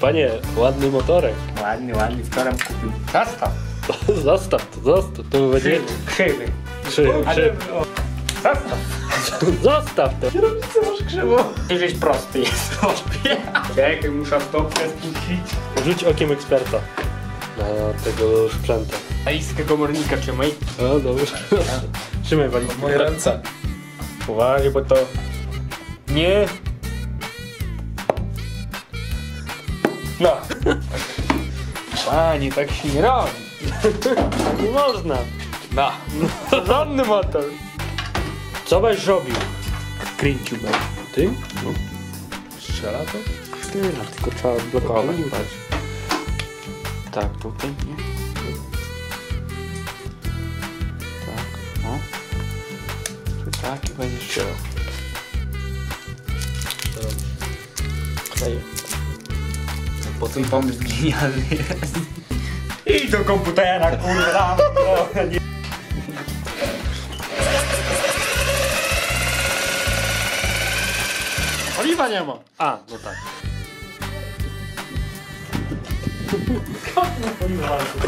Пане, ładny motorek. Ładny, ładny, wczoraj kupił. Zastaw. Zostaw, to wywodzi. Krzywy. Zostaw to! Kierownicę masz krzywo! Żeś prosty jest. Czekaj, muszę stopkę spuścić. Rzuć okiem eksperta na tego sprzęta. A iskę komornika trzymaj. O, dobrze. Trzymaj walizkę. Moje ręce. Uważaj, bo to... Nie... No. Pani, tak się nie robi. Nie można. No. Żadny motor. Co byś robił? Kręcił bym. Ty? No. Strzela to? Strzela, tylko trzeba odblokować. Tak, tutaj, nie? Tak, no. Tu tak i będziesz strzelał. Co robisz? Kleję. Bo ten pomysł genialny jest. I do komputera, kurwa. Oliwa nie ma! A, no tak.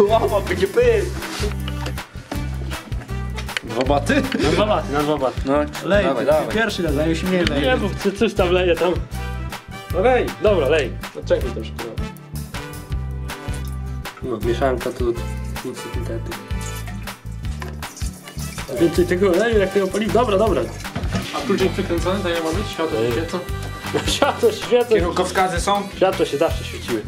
Łapa, będzie pysk! Na dwa baty. No, lej, dawaj. Pierwszy raz, już nie lej. Nie mów, coś tam leje tam. No lej, dobra, lej. No czekaj to szkoda. No, mieszanka tu, nic nie. Więcej tego leju, jak tego paliwa. Dobra. A kluczyk przykręcony, daje ma być? Światło świecą. Kierunkowskazy są? Światło się zawsze świeciły.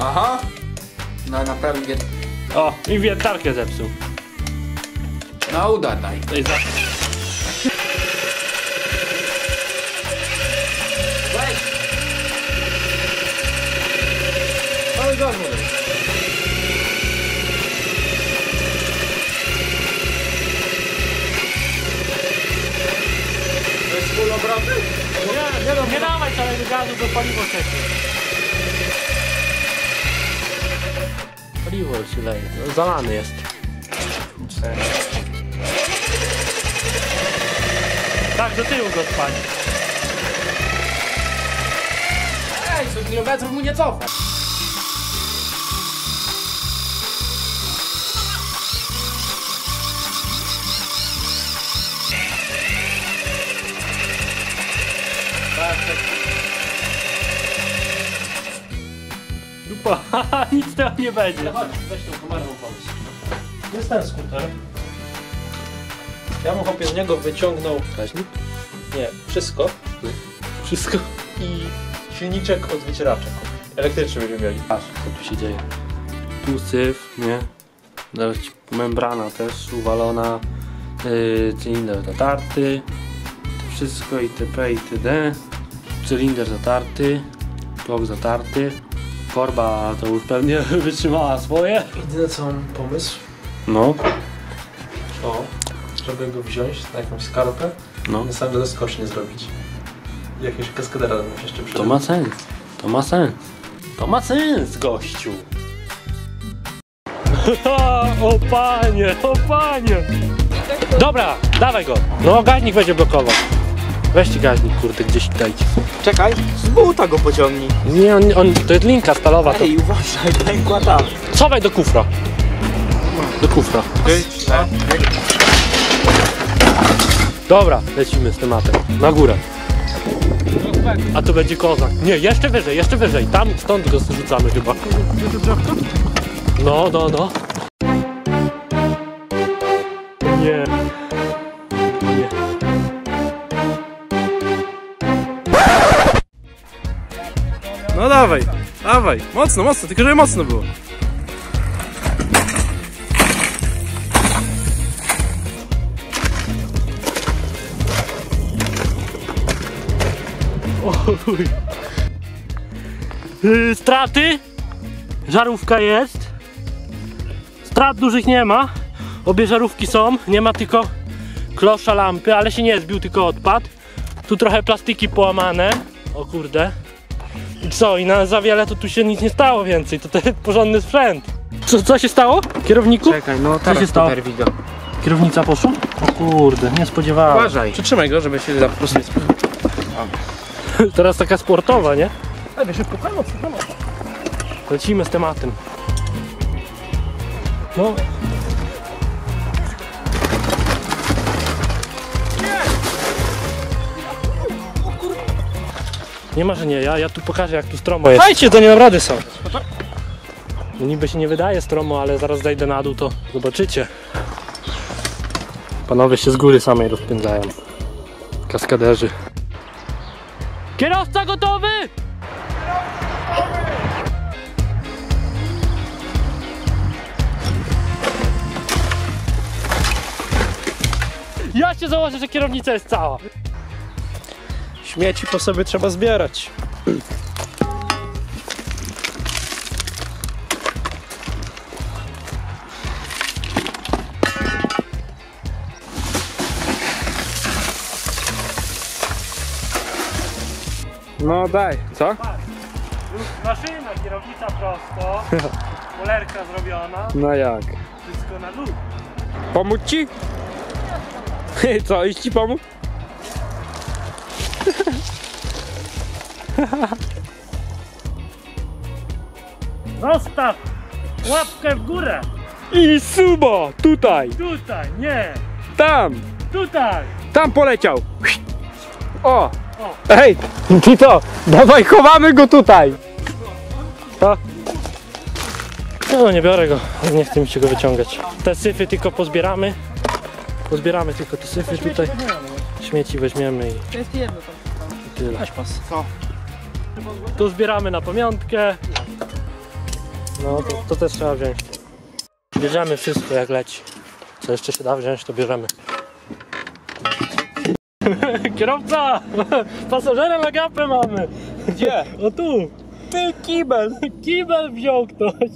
Aha! No naprawdę. O, i wiertarkę zepsuł. No uda daj. Nie dawaj całego gazu, bo paliwo cieknie. Paliwo się leje, zalany jest. Tak, do tyłu go spali. Ej, co nie obecnie mu nie cofa. Dupa, nic tam nie będzie. Chodź, weź tą komarną pomysł. Jest ten skuter. Ja mu chłopie z niego wyciągnął... Kaźnik? Nie, wszystko. Nie. Wszystko. I silniczek od wycieraczek. Elektryczny będziemy mieli. Patrz, co tu się dzieje. Tu syf, nie? Membrana też uwalona. Cylinder zatarty. Wszystko itp. itd. Cylinder zatarty, blok zatarty, korba to już pewnie wytrzymała swoje. Jedyne co mam pomysł, no, o, żeby go wziąć na jakąś skalpę, no, i sam go doskocznie zrobić. Jakieś kaskadera bym się jeszcze przyda. To ma sens, gościu. O panie. Dobra, dawaj go, no gaźnik będzie blokował. Weźcie gaźnik, kurde, gdzieś dajcie. Czekaj, z buta go pociągnij. Nie, on to jest linka stalowa. Ej, to... uważaj, pękła tam. Chowaj do kufra. Dobra, lecimy z tematem. Na górę. A to będzie kozak. Nie, jeszcze wyżej. Tam, stąd go zrzucamy chyba. No. No dawaj, mocno, tylko żeby mocno było. Oj. Straty, żarówka jest. Strat dużych nie ma, obie żarówki są, nie ma tylko klosza lampy, ale się nie zbił, tylko odpadł. Tu trochę plastiki połamane. O kurde. I co? I na za wiele to tu się nic nie stało więcej. To jest porządny sprzęt. Co się stało? Kierowniku? Czekaj, no teraz co się stało? Kierownica poszła? O kurde, nie spodziewałem. Uważaj. Przytrzymaj go, żeby się po prostu nie spodziewał. Teraz taka sportowa, nie? Ale szybko, pomoc. Lecimy z tematem. No. Nie ma, że nie, ja tu pokażę, jak tu stromo jest. Słuchajcie, to nie dam rady są. No niby się nie wydaje stromo, ale zaraz zejdę na dół, to zobaczycie. Panowie się z góry samej rozpędzają. Kaskaderzy. Kierowca gotowy! Ja się założę, że kierownica jest cała. Śmieci po sobie trzeba zbierać. No daj, co? Maszyna, kierownica prosto, polerka zrobiona. No jak? Wszystko na dół. Pomóc ci? Co, iść ci pomóc? Zostaw łapkę w górę. I subo, tutaj. Tutaj, nie. Tam. Tutaj. Tam poleciał. O. Ej, Tito, dawaj, chowamy go tutaj. To. No nie biorę go, nie chcę mi się go wyciągać. Te syfy tylko pozbieramy. Pozbieramy tylko te syfy tutaj. Śmieci weźmiemy i... To jest jedno tam. I tyle. Co? Tu zbieramy na pamiątkę. No to też trzeba wziąć. Bierzemy wszystko jak leci. Co jeszcze się da wziąć, to bierzemy. Kierowca! Pasażera na gapę mamy! Gdzie? No tu! Ty, kibel! Kibel wziął ktoś!